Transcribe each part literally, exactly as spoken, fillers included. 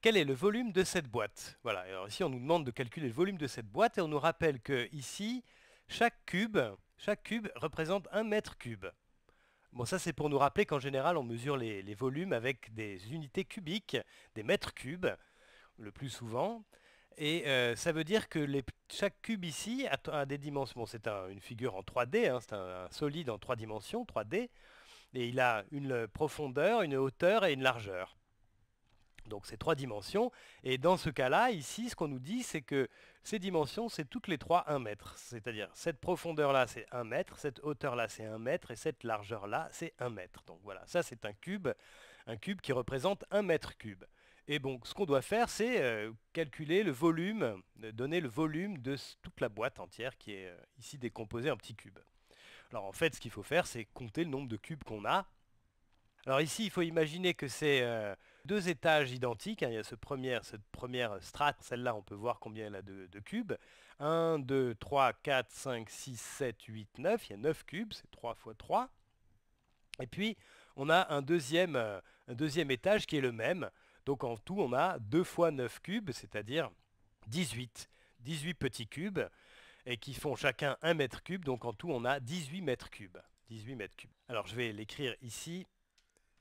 quel est le volume de cette boîte. Voilà, alors ici on nous demande de calculer le volume de cette boîte et on nous rappelle que ici, chaque cube, chaque cube représente un mètre cube. Bon, ça c'est pour nous rappeler qu'en général on mesure les, les volumes avec des unités cubiques, des mètres cubes, le plus souvent. Et euh, ça veut dire que les, chaque cube ici a, a des dimensions. Bon, c'est un, une figure en trois D, hein, c'est un, un solide en trois dimensions, trois D. Et il a une profondeur, une hauteur et une largeur. Donc c'est trois dimensions. Et dans ce cas-là, ici, ce qu'on nous dit, c'est que ces dimensions, c'est toutes les trois un mètre. C'est-à-dire, cette profondeur-là, c'est un mètre, cette hauteur-là, c'est un mètre, et cette largeur-là, c'est un mètre. Donc voilà, ça c'est un cube, un cube qui représente un mètre cube. Et donc, ce qu'on doit faire, c'est euh, calculer le volume, euh, donner le volume de toute la boîte entière qui est euh, ici décomposée en petits cubes. Alors en fait, ce qu'il faut faire, c'est compter le nombre de cubes qu'on a. Alors ici, il faut imaginer que c'est euh, deux étages identiques. Hein. Il y a ce premier, cette première strate, celle-là, on peut voir combien elle a de, de cubes. un, deux, trois, quatre, cinq, six, sept, huit, neuf. Il y a neuf cubes, c'est trois fois trois. Et puis, on a un deuxième, euh, un deuxième étage qui est le même. Donc en tout, on a deux fois neuf cubes, c'est-à-dire dix-huit, dix-huit petits cubes, et qui font chacun un mètre cube. Donc en tout, on a dix-huit mètres cubes. dix-huit mètres cubes. Alors je vais l'écrire ici,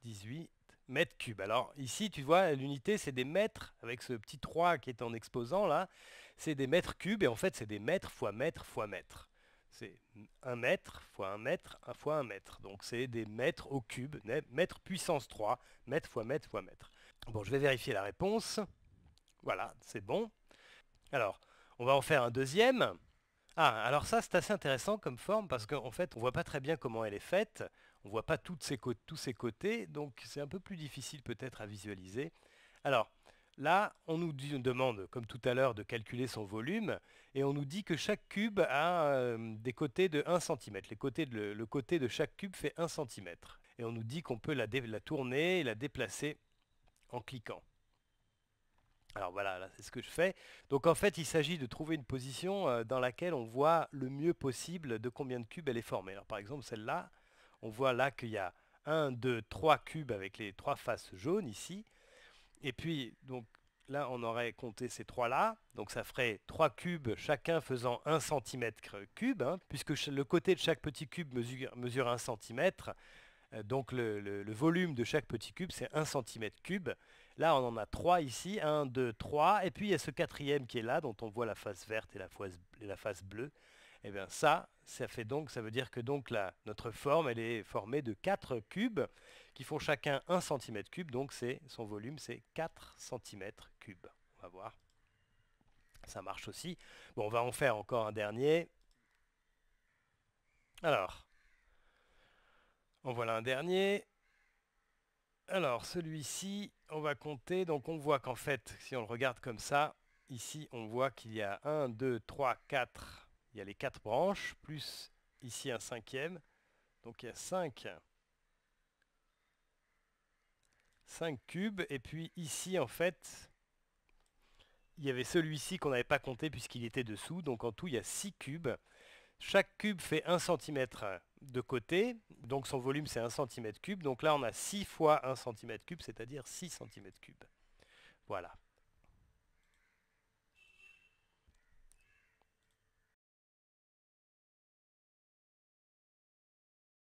dix-huit mètres cubes. Alors ici, tu vois, l'unité, c'est des mètres, avec ce petit trois qui est en exposant là, c'est des mètres cubes, et en fait, c'est des mètres fois mètres fois mètres. C'est un mètre fois un mètre fois un mètre. Donc c'est des mètres au cube, mètres puissance trois, mètres fois mètres fois mètres. Bon, je vais vérifier la réponse. Voilà, c'est bon. Alors, on va en faire un deuxième. Ah, alors ça, c'est assez intéressant comme forme parce qu'en fait, on voit pas très bien comment elle est faite. On voit pas toutes ses côtés, tous ses côtés, donc c'est un peu plus difficile peut-être à visualiser. Alors, là, on nous dit, on demande, comme tout à l'heure, de calculer son volume et on nous dit que chaque cube a euh, des côtés de un centimètre. Les côtés de, le, le côté de chaque cube fait un centimètre. Et on nous dit qu'on peut la, la tourner et la déplacer en cliquant. Alors voilà, là c'est ce que je fais. Donc en fait, il s'agit de trouver une position euh, dans laquelle on voit le mieux possible de combien de cubes elle est formée. Alors par exemple, celle-là, on voit là qu'il y a un, deux, trois cubes avec les trois faces jaunes ici. Et puis, donc là, on aurait compté ces trois-là. Donc ça ferait trois cubes, chacun faisant un centimètre cube, hein, puisque le côté de chaque petit cube mesure, mesure un centimètre. Donc le, le, le volume de chaque petit cube, c'est un centimètre cube. Là, on en a trois ici, un, deux, trois. Et puis, il y a ce quatrième qui est là, dont on voit la face verte et la face, et la face bleue. Et bien ça, ça, fait donc, ça veut dire que donc la, notre forme, elle est formée de quatre cubes qui font chacun un centimètre cube. Donc son volume, c'est quatre centimètres cubes. On va voir. Ça marche aussi. Bon, on va en faire encore un dernier. Alors... en voilà un dernier. Alors celui-ci, on va compter. Donc on voit qu'en fait, si on le regarde comme ça, ici on voit qu'il y a un, deux, trois, quatre. Il y a les quatre branches, plus ici un cinquième. Donc il y a cinq cubes. Et puis ici, en fait, il y avait celui-ci qu'on n'avait pas compté puisqu'il était dessous. Donc en tout, il y a six cubes. Chaque cube fait un centimètre de côté, donc son volume c'est un centimètre cube. Donc là on a six fois un centimètre cube, c'est-à-dire six centimètres cubes. Voilà.